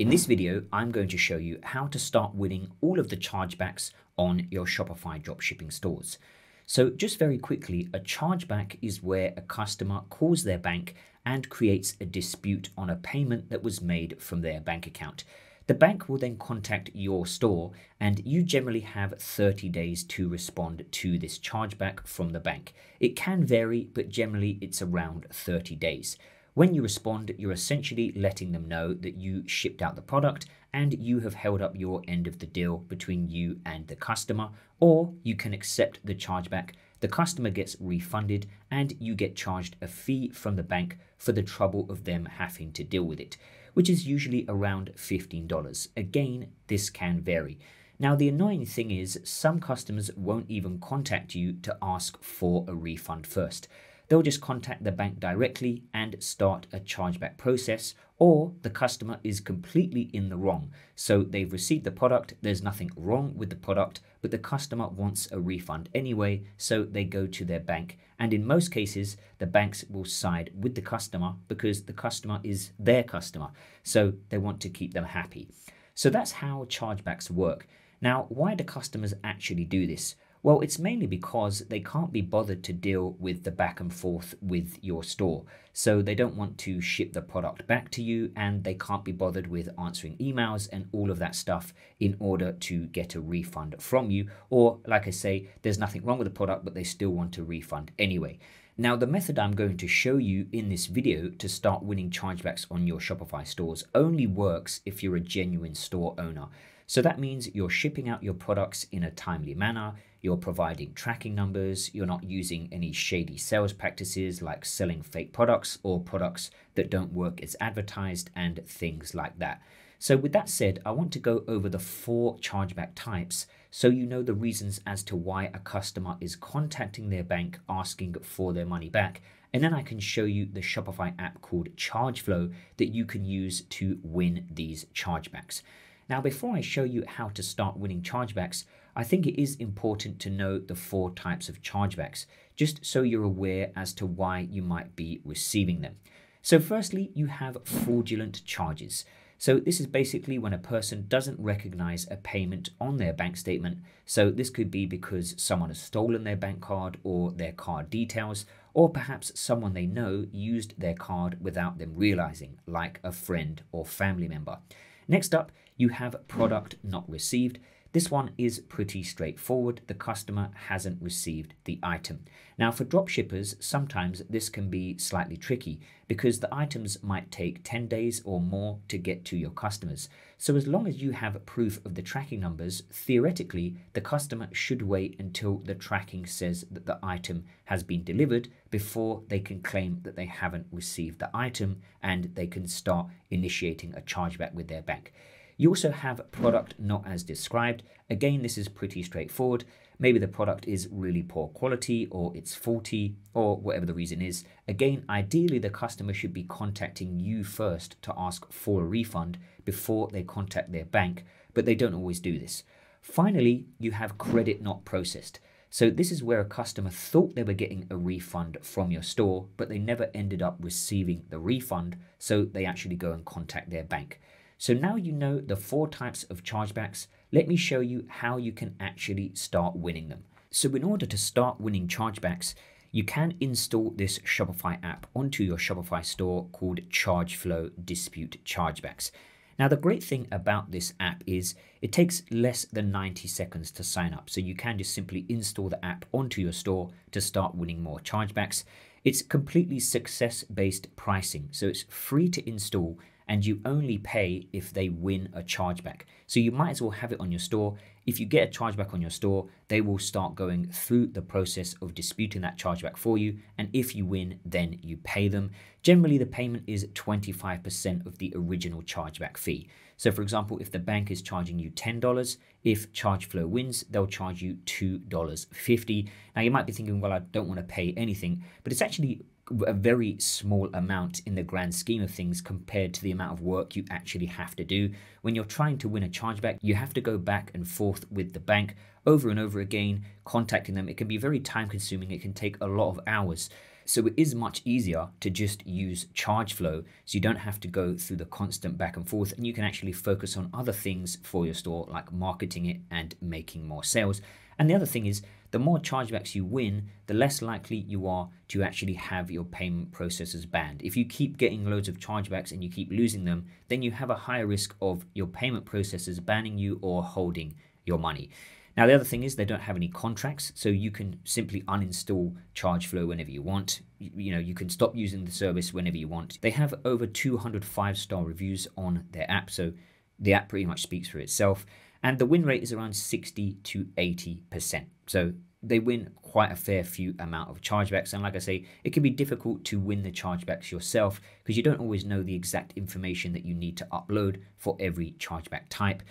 In this video, I'm going to show you how to start winning all of the chargebacks on your Shopify dropshipping stores. So just very quickly, a chargeback is where a customer calls their bank and creates a dispute on a payment that was made from their bank account. The bank will then contact your store and you generally have 30 days to respond to this chargeback from the bank. It can vary, but generally it's around 30 days. When you respond, you're essentially letting them know that you shipped out the product and you have held up your end of the deal between you and the customer, or you can accept the chargeback. The customer gets refunded and you get charged a fee from the bank for the trouble of them having to deal with it, which is usually around $15. Again, this can vary. Now, the annoying thing is some customers won't even contact you to ask for a refund first. They'll just contact the bank directly and start a chargeback process, or the customer is completely in the wrong. So they've received the product, there's nothing wrong with the product, but the customer wants a refund anyway, so they go to their bank. And in most cases, the banks will side with the customer because the customer is their customer. So they want to keep them happy. So that's how chargebacks work. Now, why do customers actually do this? Well, it's mainly because they can't be bothered to deal with the back and forth with your store. So they don't want to ship the product back to you and they can't be bothered with answering emails and all of that stuff in order to get a refund from you. Or like I say, there's nothing wrong with the product, but they still want a refund anyway. Now, the method I'm going to show you in this video to start winning chargebacks on your Shopify stores only works if you're a genuine store owner. So that means you're shipping out your products in a timely manner, you're providing tracking numbers, you're not using any shady sales practices like selling fake products or products that don't work as advertised and things like that. So with that said, I want to go over the 4 chargeback types so you know the reasons as to why a customer is contacting their bank asking for their money back. And then I can show you the Shopify app called Chargeflow that you can use to win these chargebacks. Now, before I show you how to start winning chargebacks, I think it is important to know the 4 types of chargebacks, just so you're aware as to why you might be receiving them. So firstly, you have fraudulent charges. So this is basically when a person doesn't recognize a payment on their bank statement. So this could be because someone has stolen their bank card or their card details, or perhaps someone they know used their card without them realizing, like a friend or family member. Next up, you have product not received. This one is pretty straightforward. The customer hasn't received the item. Now, for dropshippers, sometimes this can be slightly tricky because the items might take 10 days or more to get to your customers. So as long as you have proof of the tracking numbers, theoretically, the customer should wait until the tracking says that the item has been delivered before they can claim that they haven't received the item and they can start initiating a chargeback with their bank. You also have product not as described. Again, this is pretty straightforward. Maybe the product is really poor quality or it's faulty or whatever the reason is. Again, ideally, the customer should be contacting you first to ask for a refund before they contact their bank, but they don't always do this. Finally, you have credit not processed. So this is where a customer thought they were getting a refund from your store, but they never ended up receiving the refund, so they actually go and contact their bank. So now you know the 4 types of chargebacks. Let me show you how you can actually start winning them. So in order to start winning chargebacks, you can install this Shopify app onto your Shopify store called Chargeflow Dispute Chargebacks. Now, the great thing about this app is it takes less than 90 seconds to sign up. So you can just simply install the app onto your store to start winning more chargebacks. It's completely success-based pricing. So it's free to install and you only pay if they win a chargeback. So you might as well have it on your store. If you get a chargeback on your store, they will start going through the process of disputing that chargeback for you. And if you win, then you pay them. Generally, the payment is 25% of the original chargeback fee. So for example, if the bank is charging you $10, if Chargeflow wins, they'll charge you $2.50. Now you might be thinking, well, I don't want to pay anything, but it's actually a very small amount in the grand scheme of things compared to the amount of work you actually have to do. When you're trying to win a chargeback, you have to go back and forth with the bank over and over again, contacting them. It can be very time consuming. It can take a lot of hours. So it is much easier to just use Chargeflow, so you don't have to go through the constant back and forth, and you can actually focus on other things for your store, like marketing it and making more sales. And the other thing is, the more chargebacks you win, the less likely you are to actually have your payment processors banned. If you keep getting loads of chargebacks and you keep losing them, then you have a higher risk of your payment processors banning you or holding your money. Now, the other thing is they don't have any contracts, so you can simply uninstall Chargeflow whenever you want. You know, you can stop using the service whenever you want. They have over 200 5-star reviews on their app, so the app pretty much speaks for itself. And the win rate is around 60 to 80%. So they win quite a fair few amount of chargebacks. And like I say, it can be difficult to win the chargebacks yourself because you don't always know the exact information that you need to upload for every chargeback type.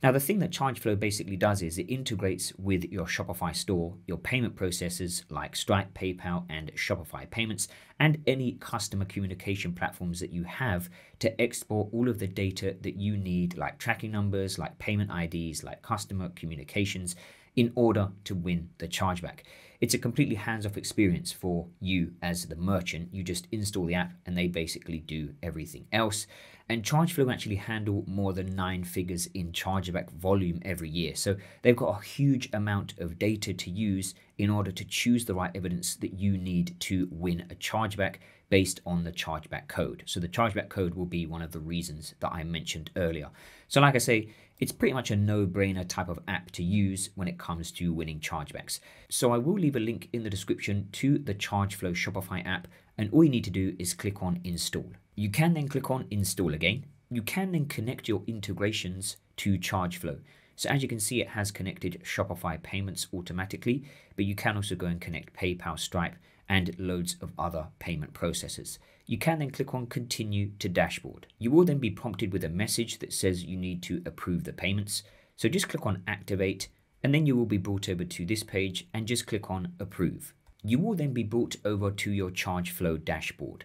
Now, the thing that Chargeflow basically does is it integrates with your Shopify store, your payment processors like Stripe, PayPal, and Shopify payments, and any customer communication platforms that you have to export all of the data that you need, like tracking numbers, like payment IDs, like customer communications, in order to win the chargeback. It's a completely hands-off experience for you as the merchant. You just install the app and they basically do everything else. And Chargeflow actually handle more than 9 figures in chargeback volume every year. So they've got a huge amount of data to use in order to choose the right evidence that you need to win a chargeback based on the chargeback code. So the chargeback code will be one of the reasons that I mentioned earlier. So like I say, it's pretty much a no-brainer type of app to use when it comes to winning chargebacks. So I will leave a link in the description to the Chargeflow Shopify app, and all you need to do is click on install. You can then click on install again. You can then connect your integrations to Chargeflow. So as you can see, it has connected Shopify payments automatically, but you can also go and connect PayPal, Stripe, and loads of other payment processors. You can then click on continue to dashboard. You will then be prompted with a message that says you need to approve the payments. So just click on activate, and then you will be brought over to this page and just click on approve. You will then be brought over to your Chargeflow dashboard.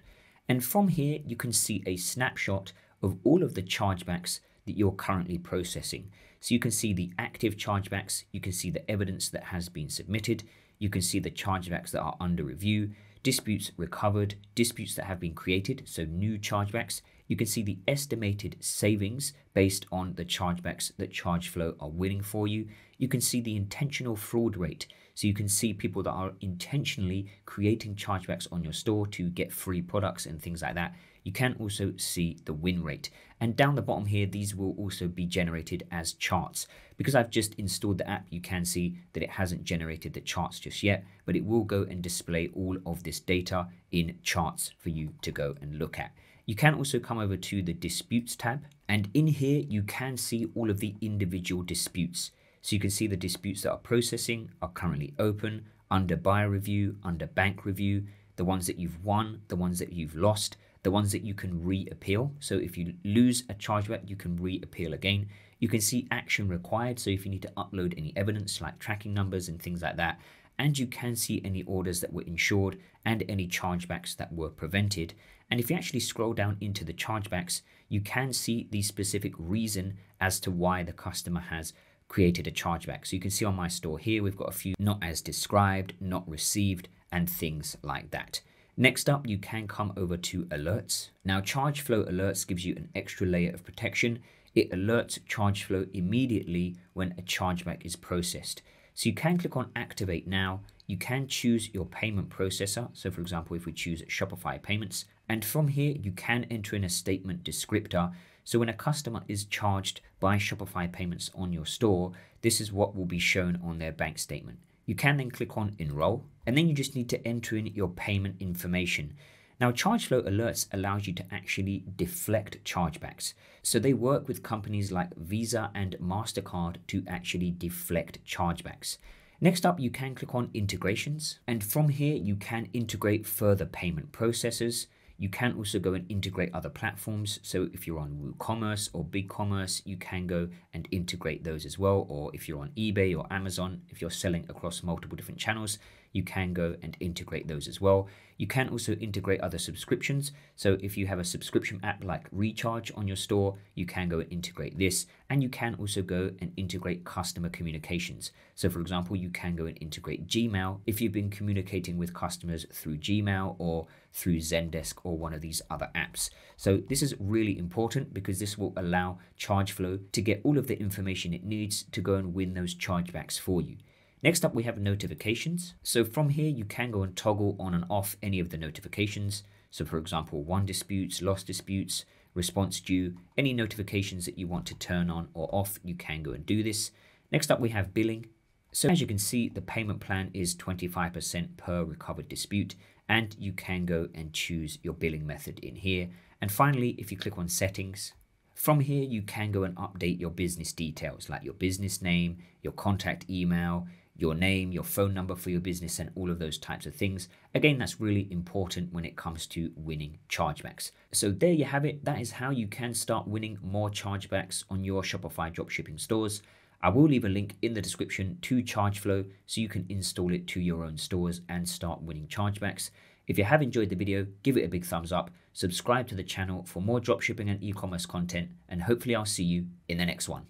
And from here, you can see a snapshot of all of the chargebacks that you're currently processing. So you can see the active chargebacks, you can see the evidence that has been submitted, you can see the chargebacks that are under review, disputes recovered, disputes that have been created, so new chargebacks. You can see the estimated savings based on the chargebacks that Chargeflow are winning for you. You can see the intentional fraud rate. So you can see people that are intentionally creating chargebacks on your store to get free products and things like that. You can also see the win rate. And down the bottom here, these will also be generated as charts. Because I've just installed the app, you can see that it hasn't generated the charts just yet, but it will go and display all of this data in charts for you to go and look at. You can also come over to the disputes tab, and in here you can see all of the individual disputes. So you can see the disputes that are processing, are currently open, under buyer review, under bank review, the ones that you've won, the ones that you've lost, the ones that you can re-appeal. So if you lose a chargeback, you can re-appeal again. You can see action required. So if you need to upload any evidence like tracking numbers and things like that, and you can see any orders that were insured and any chargebacks that were prevented. And if you actually scroll down into the chargebacks, you can see the specific reason as to why the customer has created a chargeback. So you can see on my store here, we've got a few not as described, not received, and things like that. Next up, you can come over to alerts. Now, Chargeflow alerts gives you an extra layer of protection. It alerts Chargeflow immediately when a chargeback is processed. So you can click on activate now. You can choose your payment processor. So for example, if we choose Shopify payments, and from here, you can enter in a statement descriptor. So when a customer is charged by Shopify payments on your store, this is what will be shown on their bank statement. You can then click on enroll, and then you just need to enter in your payment information. Now, Chargeflow alerts allows you to actually deflect chargebacks. So they work with companies like Visa and Mastercard to actually deflect chargebacks. Next up, you can click on integrations, and from here, you can integrate further payment processors. You can also go and integrate other platforms. So if you're on WooCommerce or BigCommerce, you can go and integrate those as well. Or if you're on eBay or Amazon, if you're selling across multiple different channels, you can go and integrate those as well. You can also integrate other subscriptions. So if you have a subscription app like Recharge on your store, you can go and integrate this. And you can also go and integrate customer communications. So for example, you can go and integrate Gmail if you've been communicating with customers through Gmail or through Zendesk or one of these other apps. So this is really important because this will allow Chargeflow to get all of the information it needs to go and win those chargebacks for you. Next up, we have notifications. So from here, you can go and toggle on and off any of the notifications. So for example, won disputes, lost disputes, response due, any notifications that you want to turn on or off, you can go and do this. Next up, we have billing. So as you can see, the payment plan is 25% per recovered dispute, and you can go and choose your billing method in here. And finally, if you click on settings, from here, you can go and update your business details like your business name, your contact email, your name, your phone number for your business, and all of those types of things. Again, that's really important when it comes to winning chargebacks. So there you have it. That is how you can start winning more chargebacks on your Shopify dropshipping stores. I will leave a link in the description to Chargeflow so you can install it to your own stores and start winning chargebacks. If you have enjoyed the video, give it a big thumbs up, subscribe to the channel for more dropshipping and e-commerce content, and hopefully I'll see you in the next one.